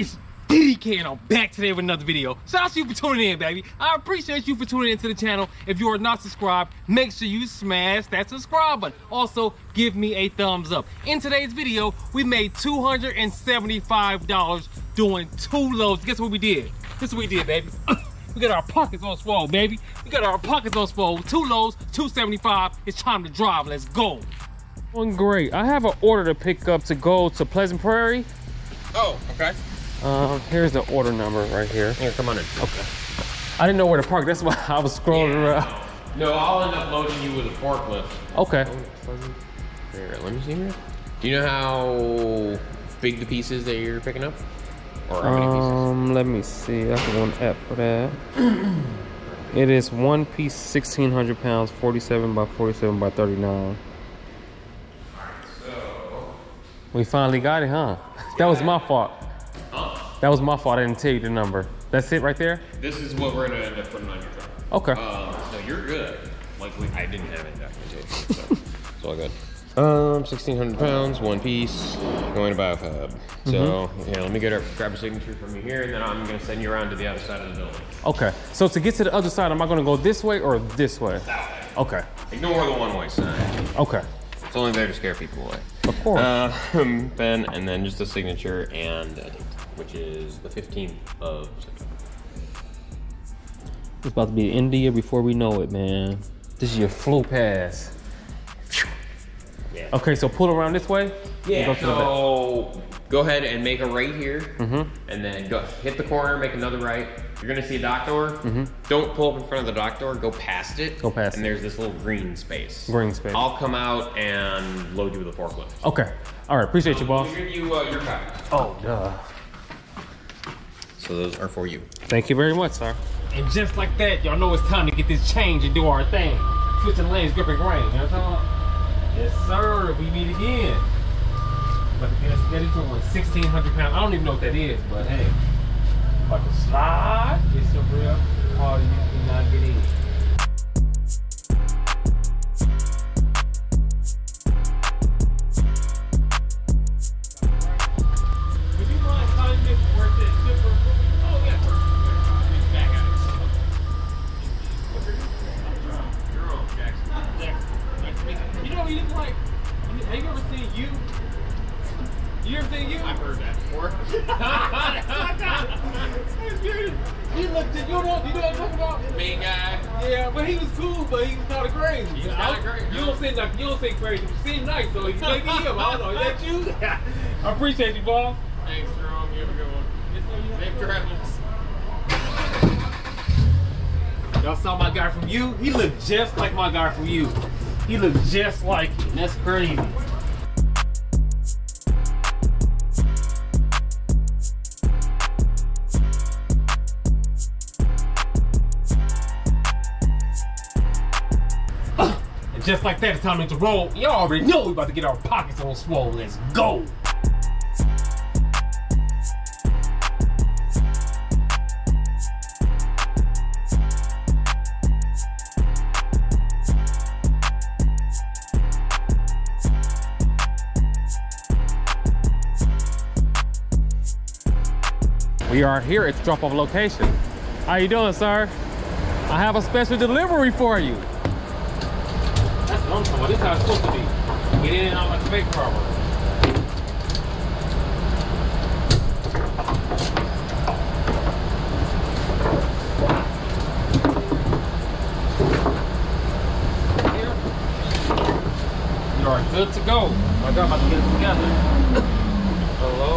It's DDK and I'm back today with another video. Shout out to you for tuning in, baby. I appreciate you for tuning into the channel. If you are not subscribed, make sure you smash that subscribe button. Also, give me a thumbs up. In today's video, we made $275 doing two loads. Guess what we did? This is what we did, baby. We got our pockets on swole, baby. We got our pockets on swole. Two loads, 275. It's time to drive. Let's go. Doing great. I have an order to pick up to go to Pleasant Prairie. Oh, okay. Here's the order number right here. Here, come on in. Okay. I didn't know where to park. That's why I was scrolling around. No, I'll end up loading you with a forklift. Okay. Here, let me see here. Do you know how big the piece is that you're picking up? Or how many pieces? Let me see. I can go on the app for that. It is one piece, 1,600 pounds, 47 by 47 by 39. So... we finally got it, huh? That was my fault. That was my fault. I didn't tell you the number. That's it right there? This is what we're going to end up putting on your truck. Okay. So you're good. Luckily, I didn't have any documentation. So it's all good. 1,600 pounds, one piece, going to BioFab. So, yeah, let me grab a signature from you here, and then I'm going to send you around to the other side of the building. Okay. So to get to the other side, am I going to go this way or this way? That way. Okay. Ignore the one-way sign. Okay. It's only there to scare people away. Of course. Pen, and then just a signature and a date, which is the 15th of September. It's about to be India before we know it, man. This is your flow pass. Yeah. Okay, so pull around this way. Yeah, go so go ahead and make a right here, and then go hit the corner, make another right. You're gonna see a dock door. Don't pull up in front of the dock door, go past it. Go past it. And there's this little green space. Green space. I'll come out and load you with a forklift. Okay, all right, appreciate you, boss. Give you your package. Oh, duh. So those are for you. Thank you very much, sir. And just like that, y'all know it's time to get this change and do our thing. Switching lanes, gripping rain, you know what I'm talking about? Yes, sir, we meet again. But that is 1,600 pounds. I don't even know what that is, but hey. About to slide, it's a real party you cannot get in. I appreciate you, boss. Thanks, Jerome. You have a good one. Safe travels. Y'all saw my guy from you? He looked just like my guy from you. He looked just like you. That's crazy. And just like that, it's time to roll. Y'all already know we about to get our pockets on swole. Let's go. We are here at the drop-off location. How you doing, sir? I have a special delivery for you. That's what I'm talking about. This is how it's supposed to be. Get in and out like a fake car. You are good to go. My God, I'm about to get it together. Hello.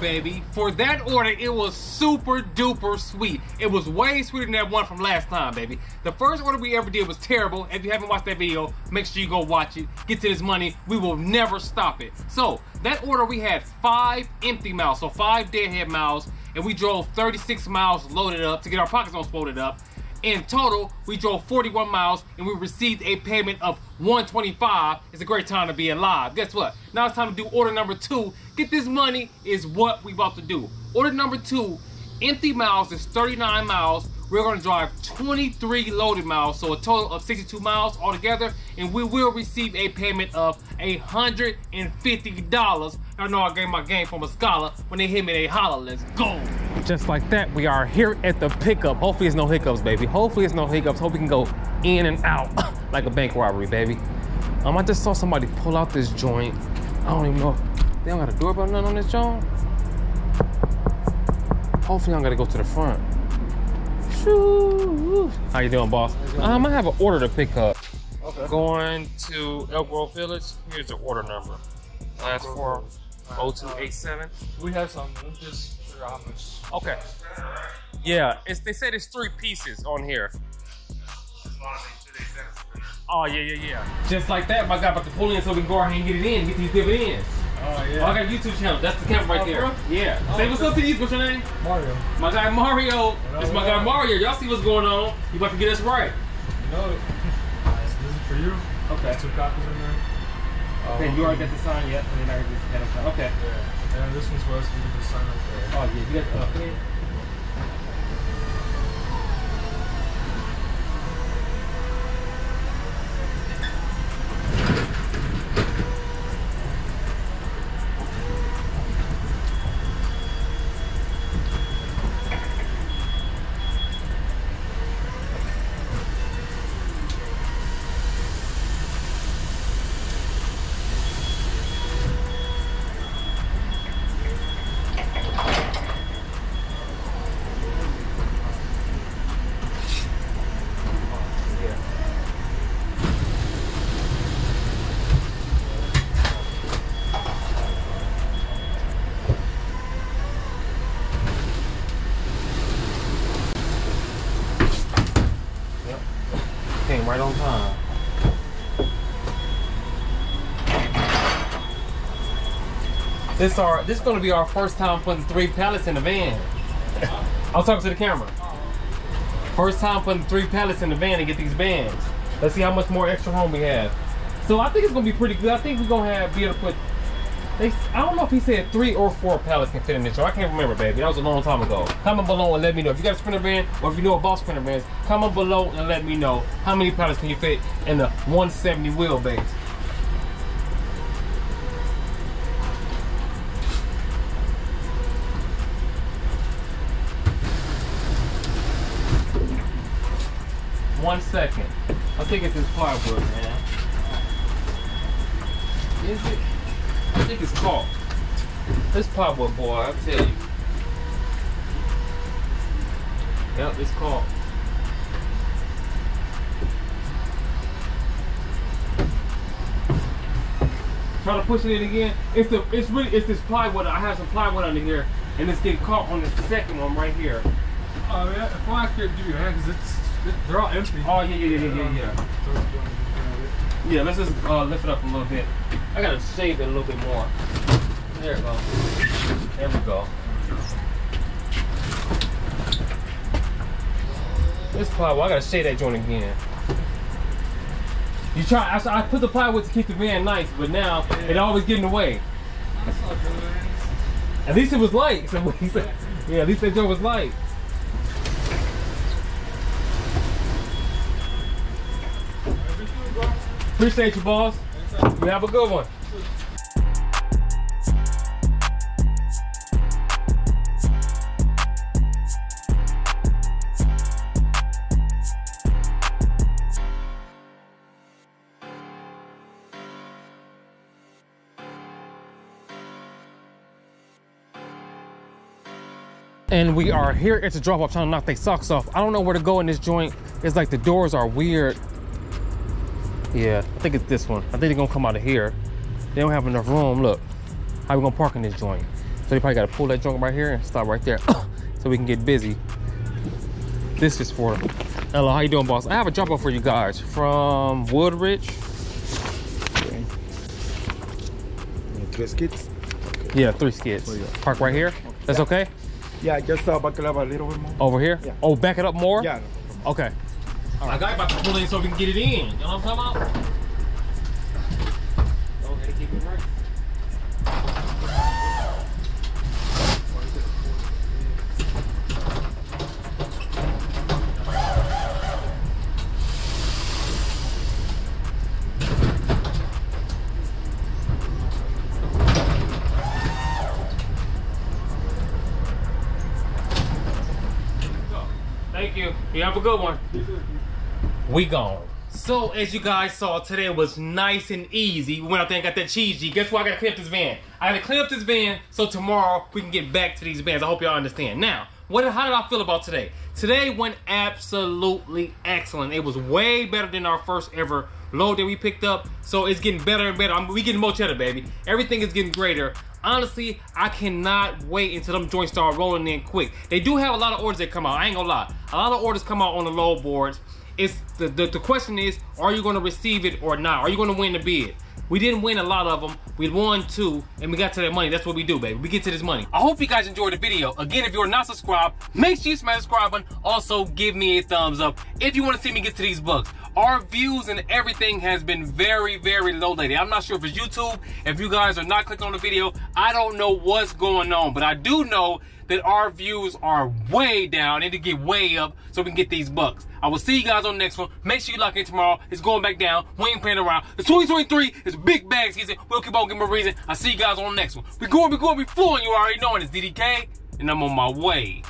Baby, for that order, it was super duper sweet. It was way sweeter than that one from last time, baby. The first order we ever did was terrible. If you haven't watched that video, make sure you go watch it. Get to this money. We will never stop it. So that order, we had 5 empty miles, so 5 deadhead miles, and we drove 36 miles loaded up to get our pockets unfolded up. In total, we drove 41 miles and we received a payment of $125. It's a great time to be alive. Guess what? Now it's time to do order number 2. Get this money is what we about to do. Order number 2, empty miles is 39 miles. We're gonna drive 23 loaded miles, so a total of 62 miles altogether, and we will receive a payment of $150. I know I gave my game from a scholar. When they hit me, they holler, let's go. Just like that, we are here at the pickup. Hopefully it's no hiccups, baby. Hopefully it's no hiccups. Hope we can go in and out like a bank robbery, baby. I just saw somebody pull out this joint. I don't even know. They don't got a doorbell or nothing on this joint. Hopefully I'm gonna go to the front. Shoo. How you doing, boss? I have an order to pick up. Okay. Going to Elk Grove Village. Here's the order number. Last 40287. We have some. Okay. Yeah, they said it's 3 pieces on here. Oh, yeah. Just like that, my guy about to pull in so we can go ahead and get it in, get these dividends. Oh, yeah. Oh, I got a YouTube channel. That's the camp right there. Bro? Yeah. Oh, say what's up to these. What's your name? Mario. My guy Mario. It's my guy Mario. Y'all see what's going on. You about to get us right. You know it. This is for you. Okay. There's 2 copies in there. Okay, you already got the sign yet, and then I get the sign. Okay. Yeah. And this one's for us. You get the sign right there. Oh, yeah. You got the pen? Right on time. This is gonna be our first time putting 3 pallets in the van. I was talking to the camera. First time putting 3 pallets in the van to get these vans. Let's see how much more extra room we have. So I think it's gonna be pretty good. I think we're gonna be able to put. I don't know if he said 3 or 4 pallets can fit in this. I can't remember, baby. That was a long time ago. Comment below and let me know. If you got a Sprinter van or if you know about Sprinter vans, comment below and let me know how many pallets can you fit in the 170 wheelbase. One second. I think it's this plywood, man. Is it? I think it's caught. This plywood, boy, I'll tell you. Yep, it's caught. Try to push it in again. It's this plywood. I have some plywood under here, and it's getting caught on the second one right here. Oh yeah, if I could do that, because they're all empty. Oh yeah. Yeah, let's just lift it up a little bit. I gotta shave it a little bit more. There it goes. There we go. This plywood, I gotta shave that joint again. You try, I put the plywood to keep the van nice, but now it always get in the way. At least it was light. Yeah, at least that joint was light. Appreciate you, boss. You have a good one. And we are here at the drop-off trying to knock their socks off. I don't know where to go in this joint. It's like the doors are weird. Yeah, I think it's this one. I think they're gonna come out of here. They don't have enough room. Look, how we gonna park in this joint? So they probably gotta pull that joint right here and stop right there so we can get busy. This is for hello, how you doing, boss? I have a drop off for you guys from Woodridge. Okay. Three skids? Okay. Yeah, 3 skids. Park right here. That's okay? Yeah, just back it up a little bit more. Over here? Yeah. Oh, back it up more? Yeah. Okay. All right. My guy about to pull in so we can get it in. You know what I'm talking about? Go ahead and keep it right. You have a good one. We gone. So as you guys saw, today was nice and easy. We went out there and got that cheesy. Guess what? I gotta clean up this van. I gotta clean up this van so tomorrow we can get back to these vans. I hope y'all understand. Now, how did I feel about today? Today went absolutely excellent. It was way better than our first ever load that we picked up. So it's getting better and better. We getting more cheddar, baby. Everything is getting greater. Honestly, I cannot wait until them joints start rolling in quick. They do have a lot of orders that come out. I ain't gonna lie. A lot of orders come out on the load boards. It's the question is, are you gonna receive it or not? Are you gonna win the bid? We didn't win a lot of them. We won 2, and we got to that money. That's what we do, baby. We get to this money. I hope you guys enjoyed the video. Again, if you're not subscribed, make sure you smash subscribe button. Also, give me a thumbs up if you want to see me get to these bucks. Our views and everything has been very, very low lately. I'm not sure if it's YouTube. If you guys are not clicking on the video, I don't know what's going on, but I do know that our views are way down and to get way up so we can get these bucks. I will see you guys on the next one. Make sure you lock in tomorrow. It's going back down. We ain't playing around. It's 2023. It's big bag season. We'll keep on giving a reason. I'll see you guys on the next one. We going, we flowing. You already know it. It's DDK, and I'm on my way.